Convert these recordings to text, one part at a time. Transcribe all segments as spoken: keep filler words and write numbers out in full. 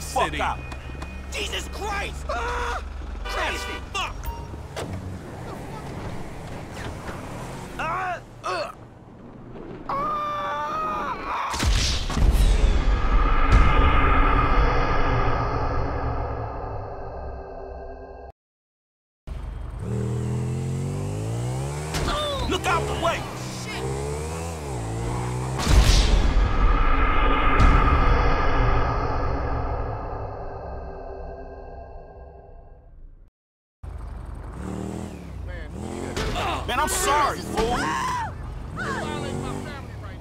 City. Jesus Christ! Ah! Crazy fuck! Ah! Uh! Ah! Look out the way! Man, I'm sorry, fool! Ah! Ah! You're violating my family right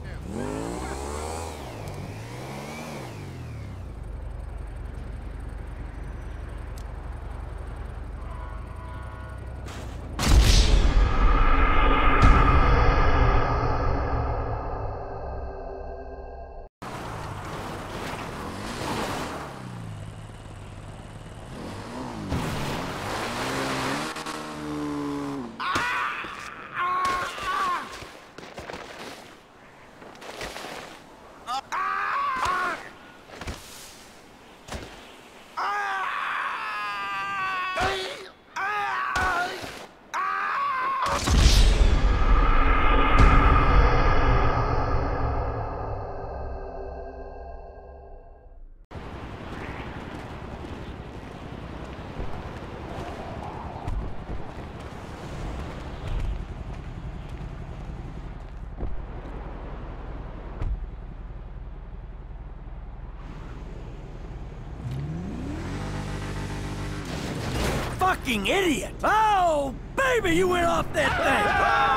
Fucking idiot! Oh, baby, you went off that thing!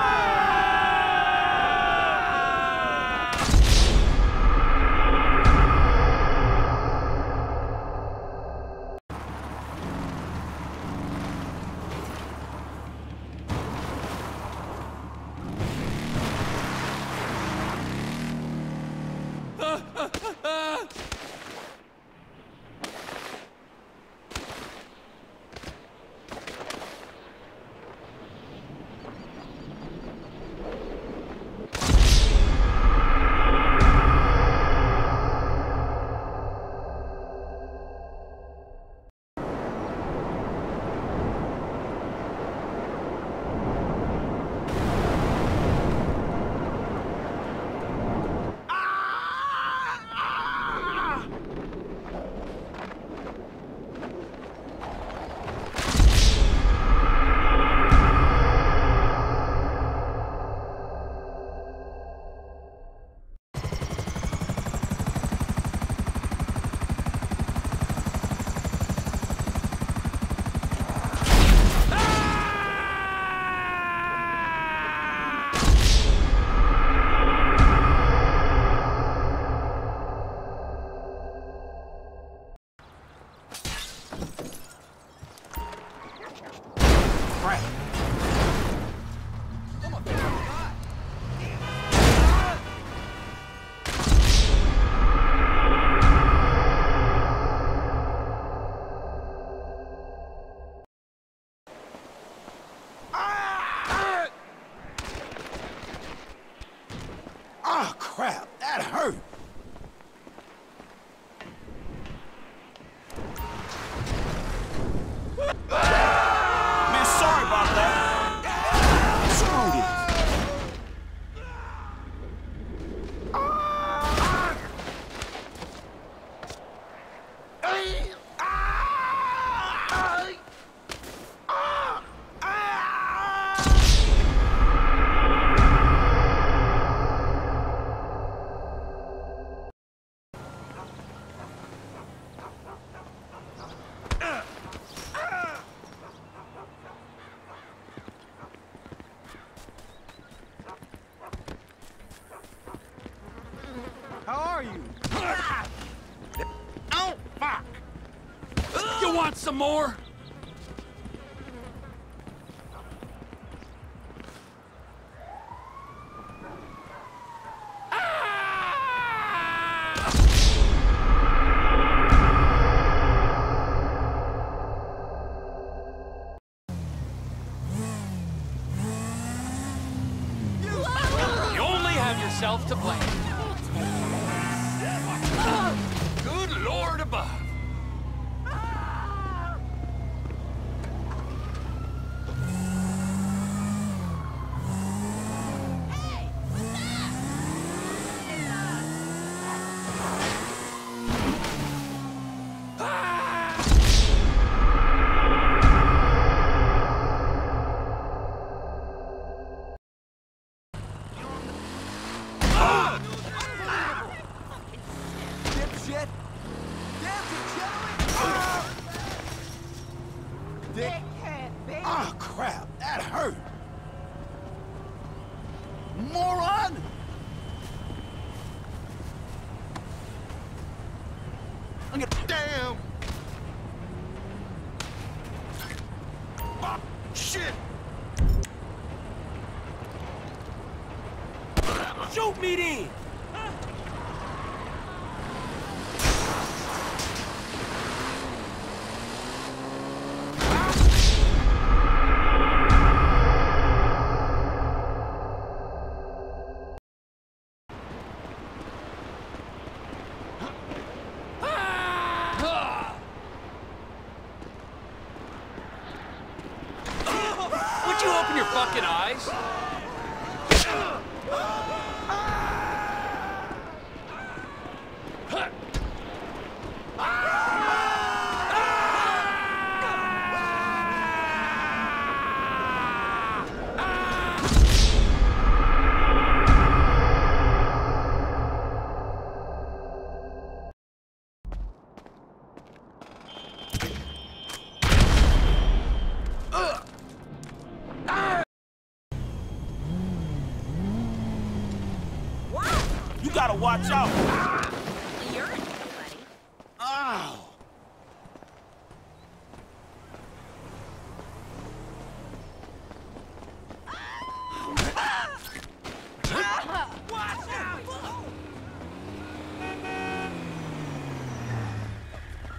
Ah! Oh, fuck! You want some more? To blame. Good Lord above. Hey, oh, crap, that hurt. Moron! Look at damn! Oh, shit! Shoot me then! Fucking eyes. You gotta watch out! Well, you're in it, buddy. Ow! Watch out!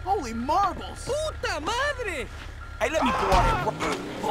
Holy marbles! Puta madre! Hey, let me go out here.